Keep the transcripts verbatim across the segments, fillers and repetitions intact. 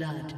blood.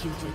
Executed.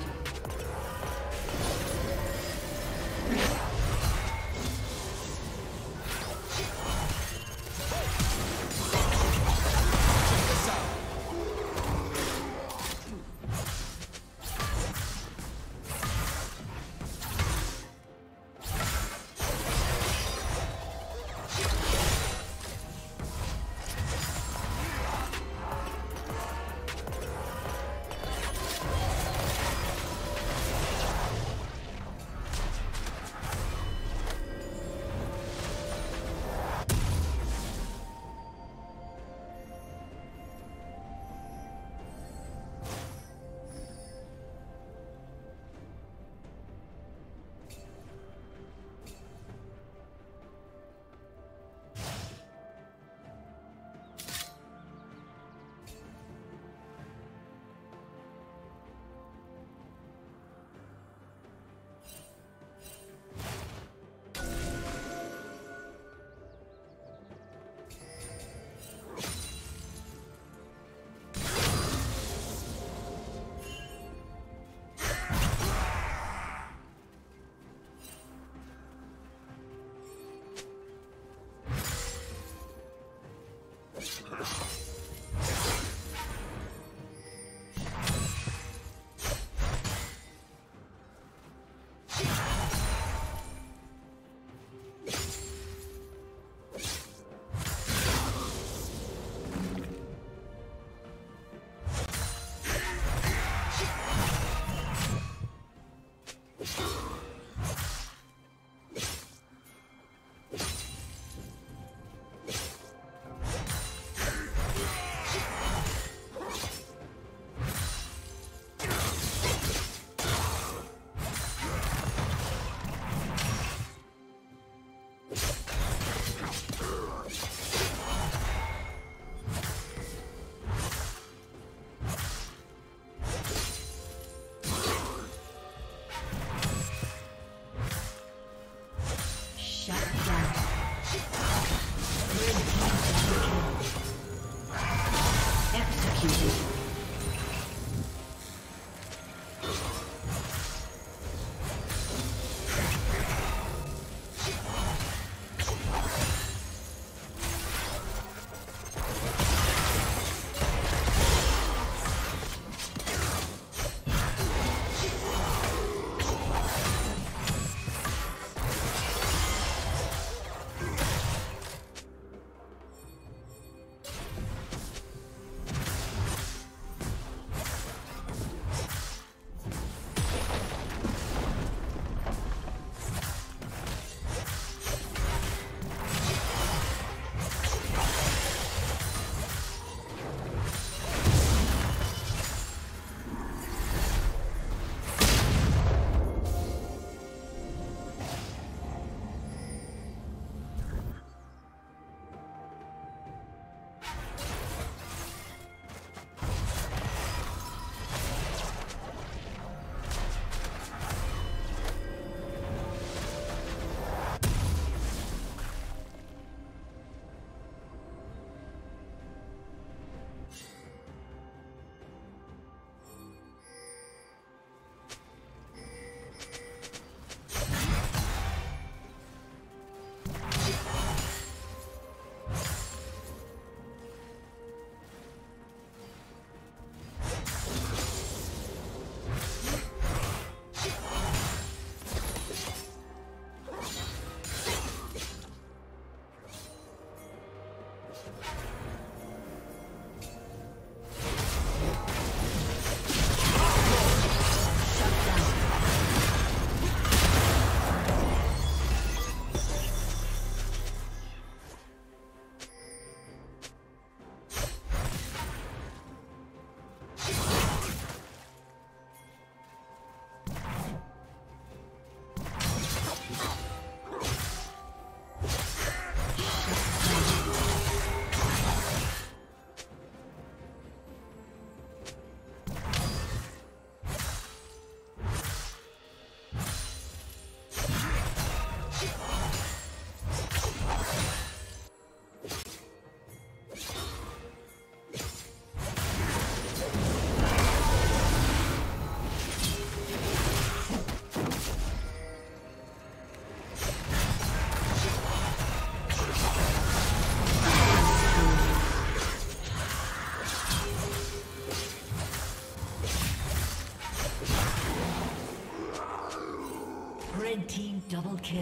Red team double kill.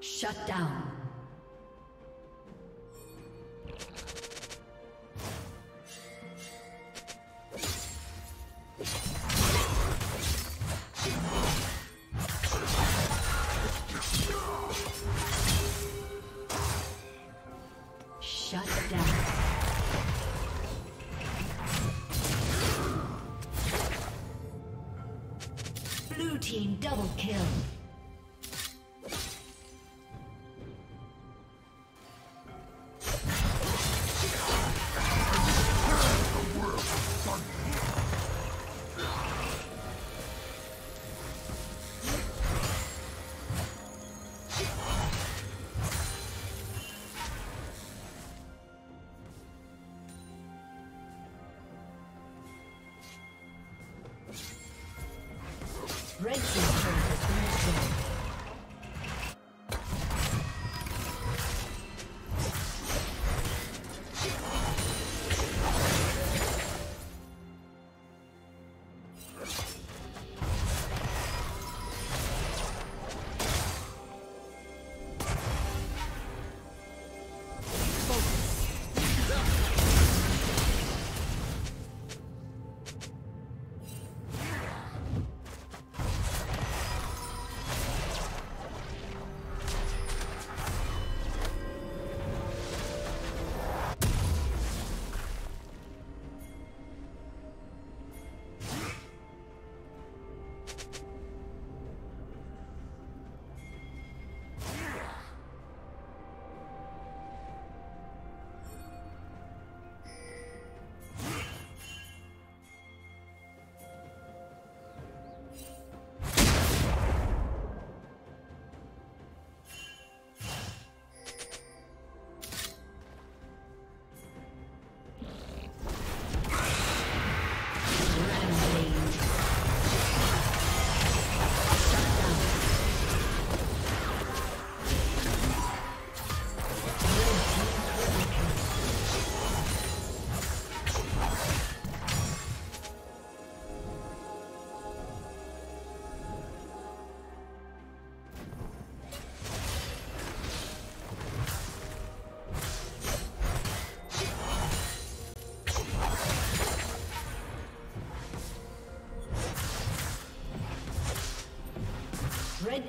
Shut down. Red team turret. Red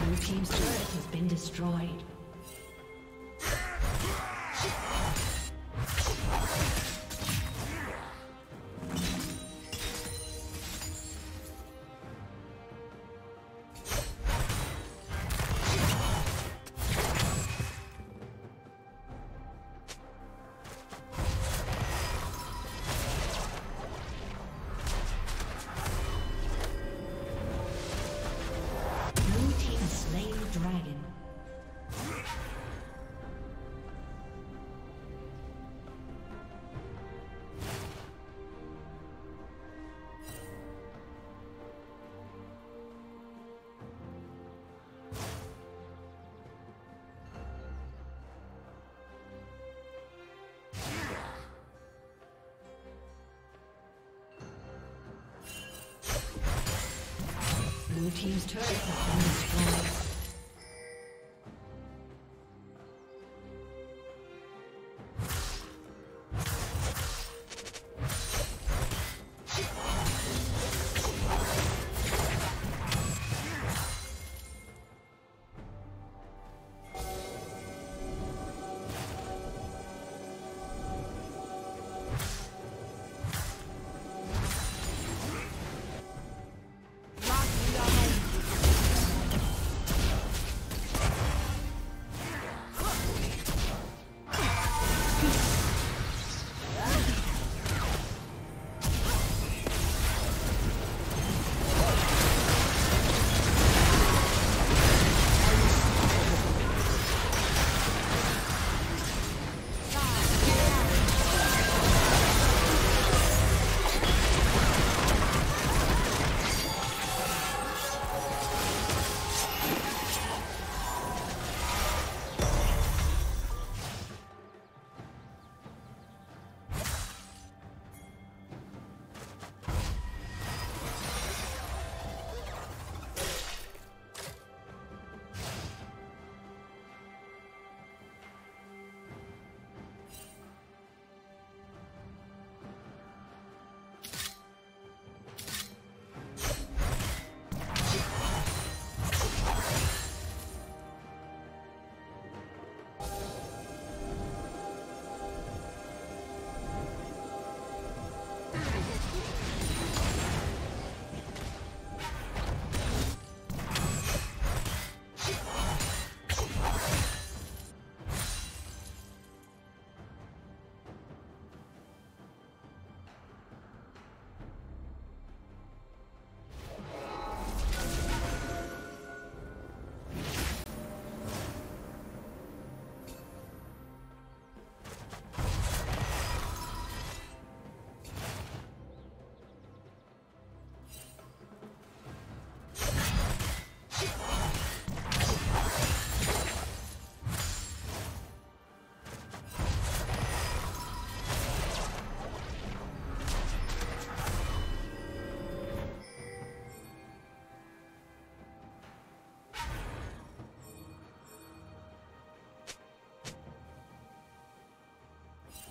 Blue team's turret has been destroyed. Blue team's turret has been destroyed.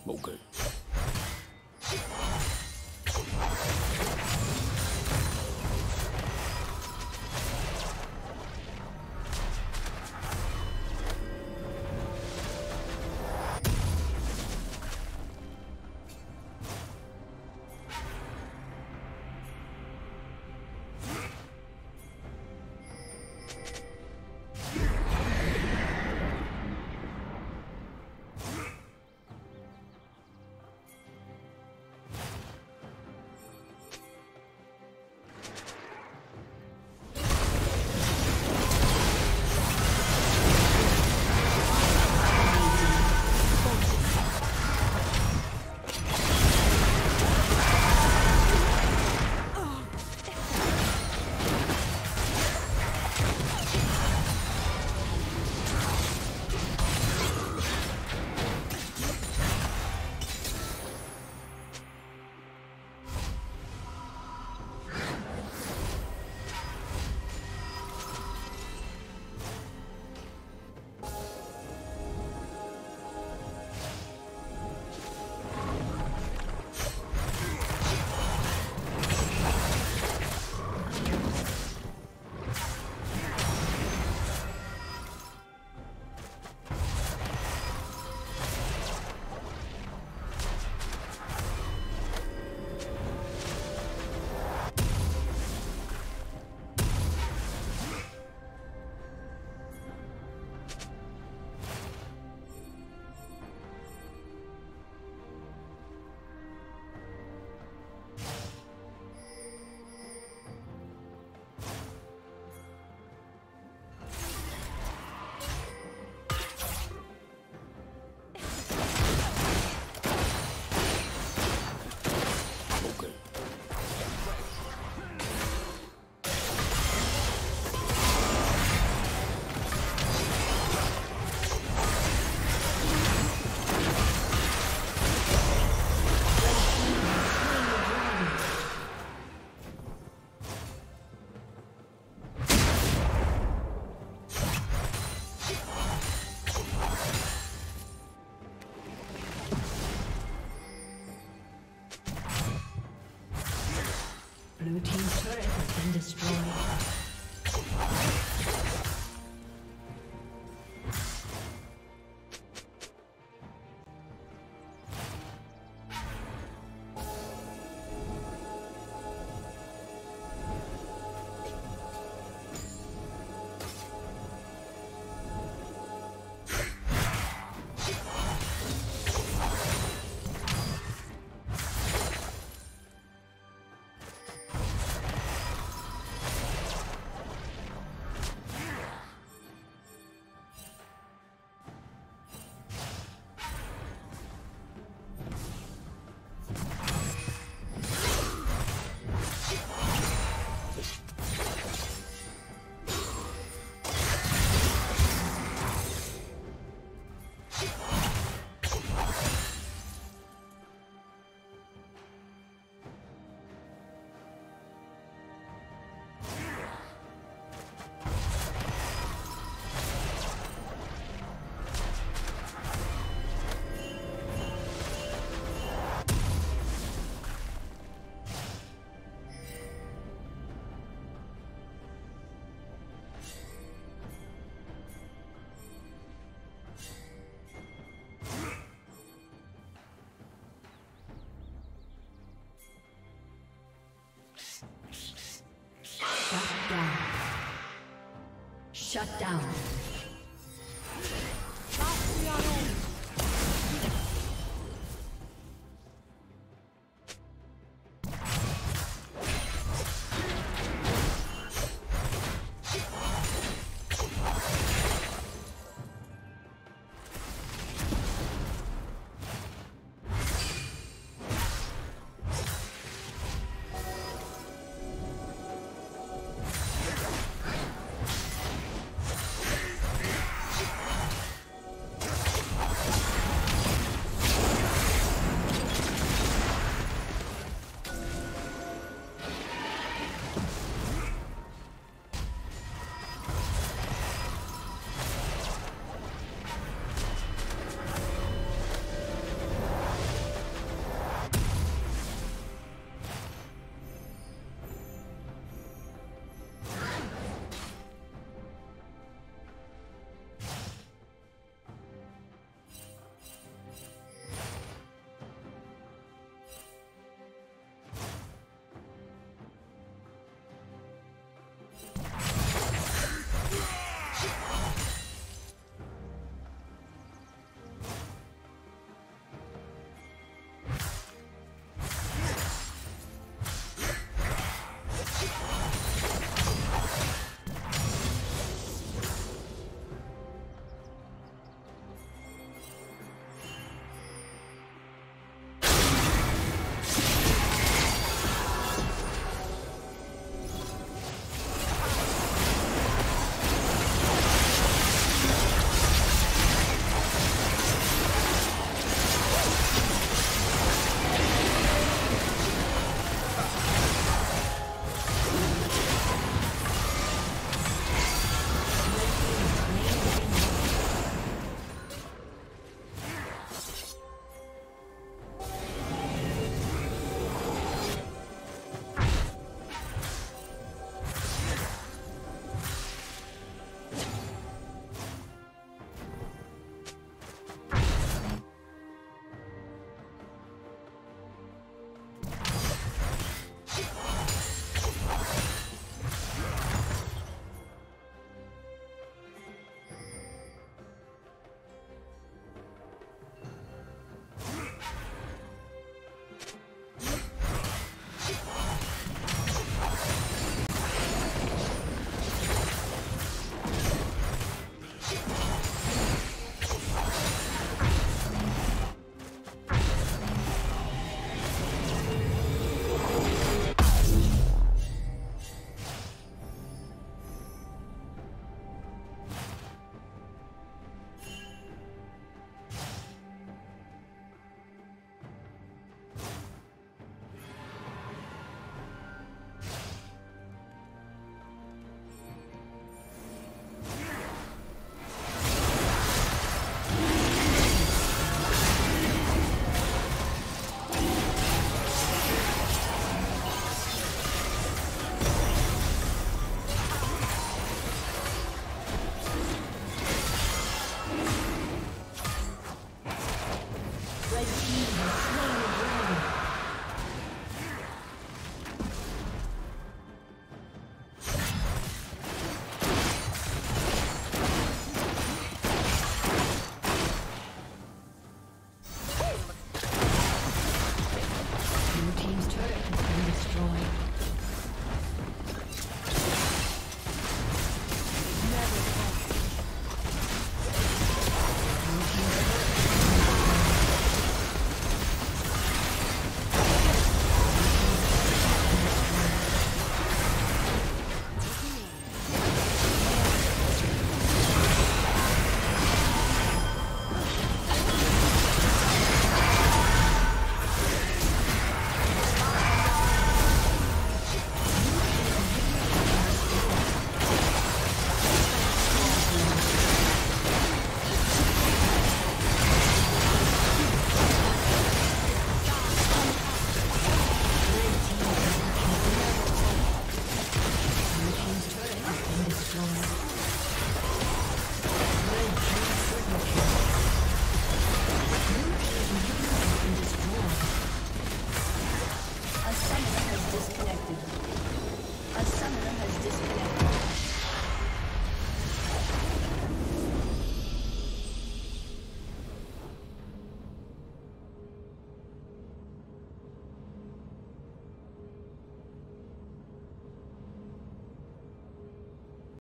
Okay. been destroyed. Shut down.